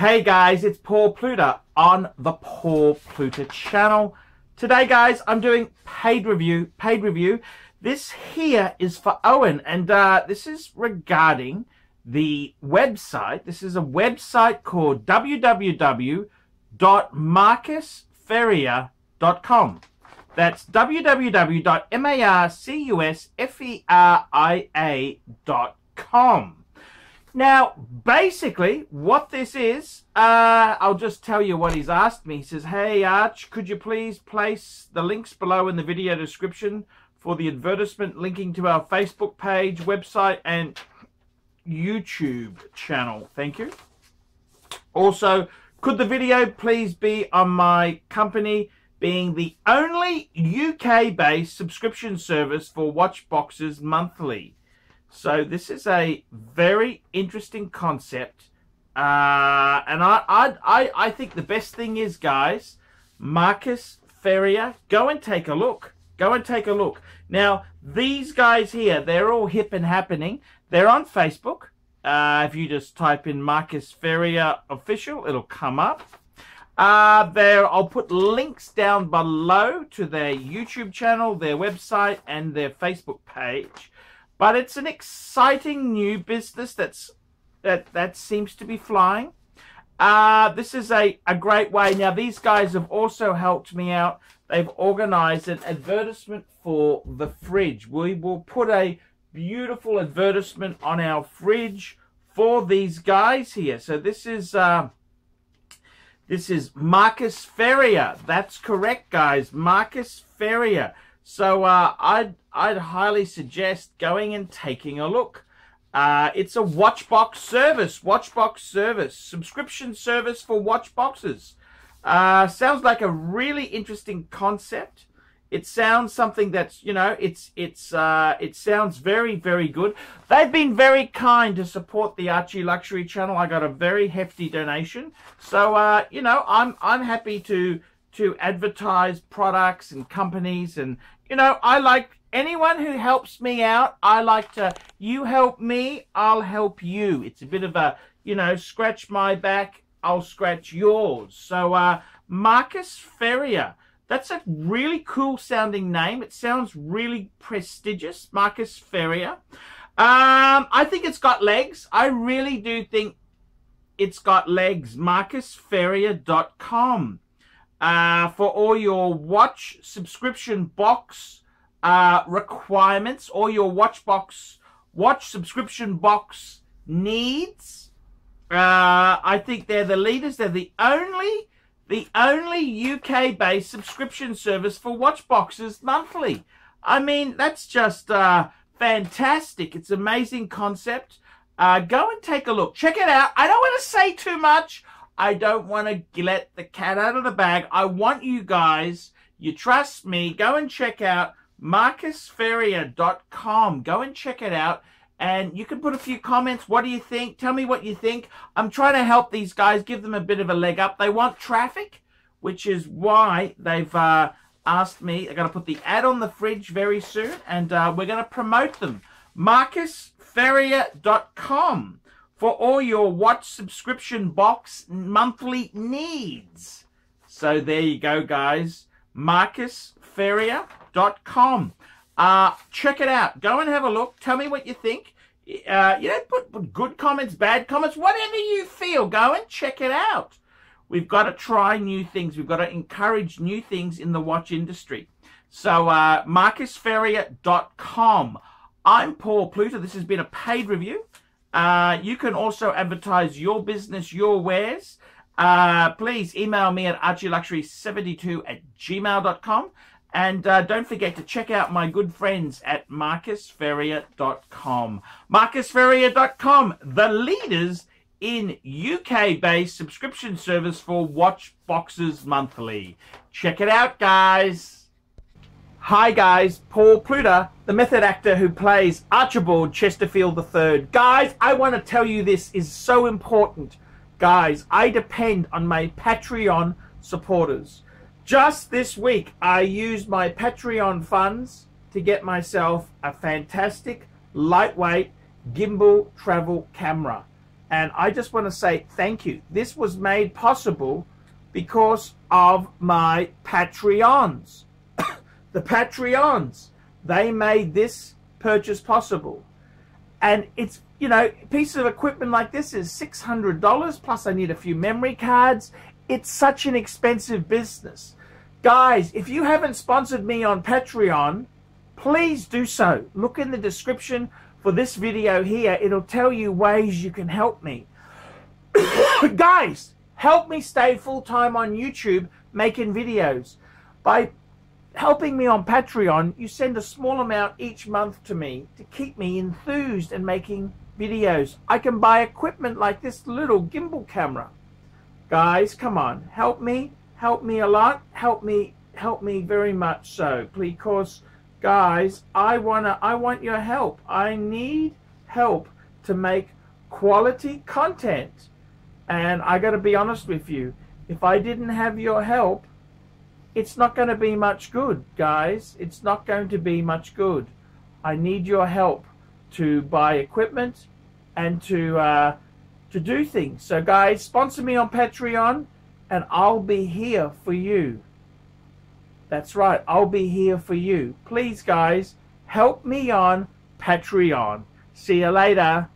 Hey guys, it's Paul Pluta on the Paul Pluta channel. Today guys, I'm doing paid review. This here is for Owen, and this is regarding the website. This is a website called www.marcusferia.com. That's www.marcusferia.com. Now, basically, what this is, I'll just tell you what he's asked me. He says, hey, Arch, could you please place the links below in the video description for the advertisement linking to our Facebook page, website, and YouTube channel? Thank you. Also, could the video please be on my company being the only UK-based subscription service for watch boxes monthly? So this is a very interesting concept, and I think the best thing is, guys, Marcus Feria, go and take a look. Go and take a look. Now, these guys here, they're all hip and happening. They're on Facebook. If you just type in Marcus Feria Official, it'll come up. I'll put links down below to their YouTube channel, their website, and their Facebook page. But it's an exciting new business that seems to be flying. This is a great way. Now, these guys have also helped me out. They've organized an advertisement for the fridge. We will put a beautiful advertisement on our fridge for these guys here. So this is Marcus Feria. That's correct, guys. Marcus Feria. So I'd highly suggest going and taking a look. It's a watch box service, subscription service for watch boxes. Sounds like a really interesting concept. It sounds something that's, you know, it sounds very, very good. They've been very kind to support the Archie Luxury channel. I got a very hefty donation. So you know, I'm happy to advertise products and companies, and you know, I like anyone who helps me out. I like to, you help me, I'll help you. It's a bit of a, you know, scratch my back, I'll scratch yours. So Marcus Feria, that's a really cool sounding name. It sounds really prestigious, Marcus Feria. I think it's got legs. I really do think it's got legs. marcusferia.com. For all your watch subscription box requirements, all your watch subscription box needs. I think they're the leaders. They're the only UK-based subscription service for watch boxes monthly. I mean, that's just fantastic. It's an amazing concept. Go and take a look. Check it out. I don't want to say too much. I don't want to let the cat out of the bag. I want you guys, you trust me, go and check out marcusferia.com. Go and check it out. And you can put a few comments. What do you think? Tell me what you think. I'm trying to help these guys, give them a bit of a leg up. They want traffic, which is why they've asked me. They're going to put the ad on the fridge very soon, and we're going to promote them. marcusferia.com. for all your watch subscription box monthly needs. So there you go, guys. marcusferia.com. Check it out. Go and have a look. Tell me what you think. You know, put good comments, bad comments, whatever you feel. Go and check it out. We've got to try new things. We've got to encourage new things in the watch industry. So marcusferia.com. I'm Paul Pluta. This has been a paid review. You can also advertise your business, your wares. Please email me at archieluxury72@gmail.com. And don't forget to check out my good friends at marcusferia.com. Marcusferia.com, the leaders in UK-based subscription service for watch boxes monthly. Check it out, guys. Hi guys, Paul Pluta, the method actor who plays Archibald Chesterfield III. Guys, I want to tell you, this is so important. Guys, I depend on my Patreon supporters. Just this week, I used my Patreon funds to get myself a fantastic, lightweight gimbal travel camera. And I just want to say thank you. This was made possible because of my Patreons. The Patreons, they made this purchase possible. And it's, you know, pieces of equipment like this is $600, plus I need a few memory cards. It's such an expensive business. Guys, if you haven't sponsored me on Patreon, please do so. Look in the description for this video here. It'll tell you ways you can help me. Guys, help me stay full-time on YouTube making videos. By helping me on Patreon, you send a small amount each month to me to keep me enthused and making videos. I can buy equipment like this little gimbal camera. Guys, come on, help me a lot, help me very much so, because guys, I want your help. I need help to make quality content, and I got to be honest with you, if I didn't have your help, it's not going to be much good, guys. It's not going to be much good. I need your help to buy equipment and to do things. So, guys, sponsor me on Patreon, and I'll be here for you. That's right, I'll be here for you. Please, guys, help me on Patreon. See you later.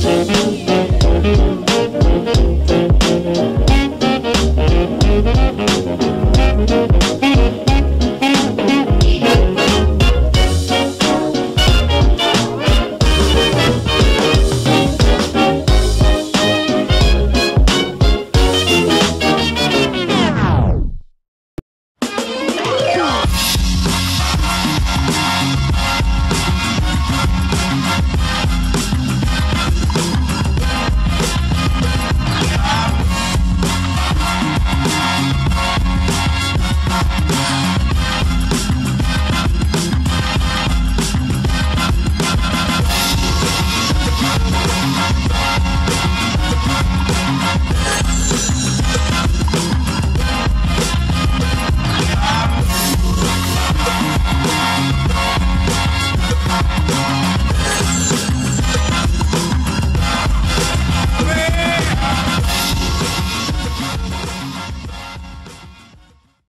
Thank you.